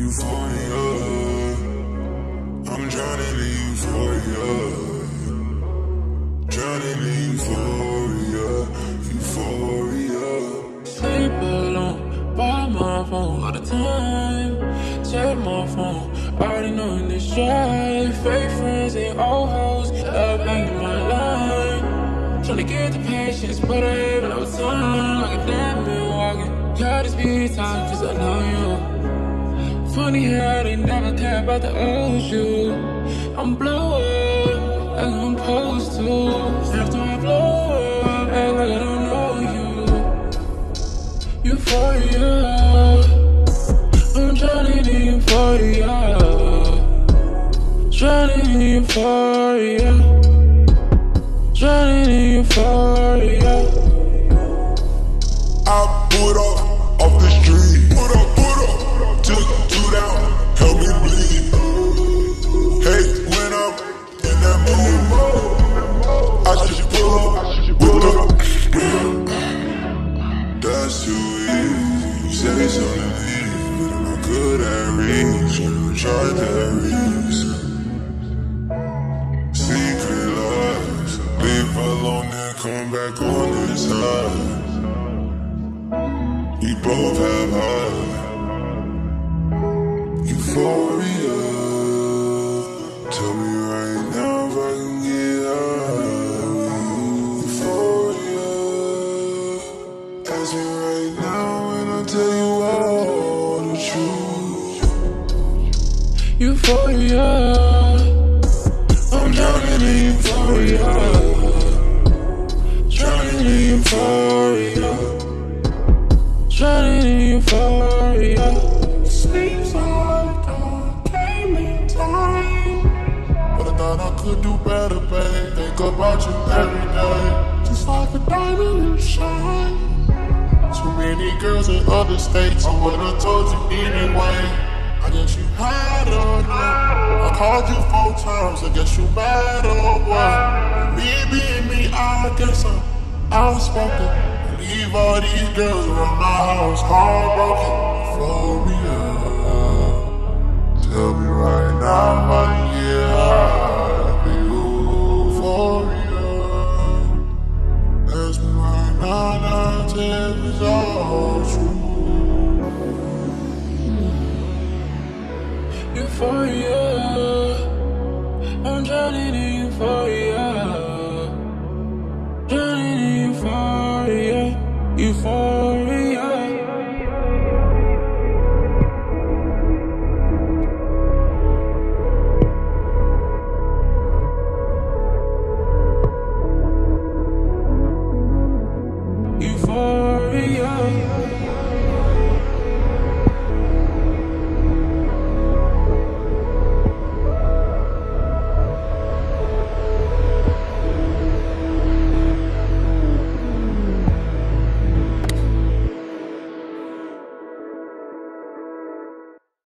Euphoria. I'm drowning in euphoria. Drowning in euphoria. Euphoria. Sleep alone, by my phone all the time. Check my phone, already knowing this drive. Fake friends and old hoes up in my line. Tryna get the patience, but I have no time. Like a damn man walking, gotta speed time, just allow you. Funny how they never care about the old you. I'm blow up, like I'm supposed to. After I blow up, act like I don't know you. Euphoria, I'm drowning in euphoria. Drowning in euphoria. Drowning in euphoria. I put up off the street. That's too easy. You say something to me, but I'm not good at reads. I'm trying to read. Secret lies, leave alone and come back on this high. We both have high euphoria. Tell me right now. Ask me right now and I'll tell you all the truth. Euphoria, I'm drowning in euphoria. Drowning in euphoria. Drowning in euphoria. Sleeps on the door, came in time. But I thought I could do better, babe. Think about you every day, just like a diamond in the shine. Too many girls in other states. I would've told you anyway. I guess you had on me. I called you 4 times. I guess you mad or what? Me being me, I guess I'm outspoken. Leave all these girls around my house heartbroken. Flow me up. Tell me right now why you hide me. Euphoria. Ask me right now. Tell me all true. Euphoria, I'm drowning in euphoria. Drowning in euphoria. Euphoria.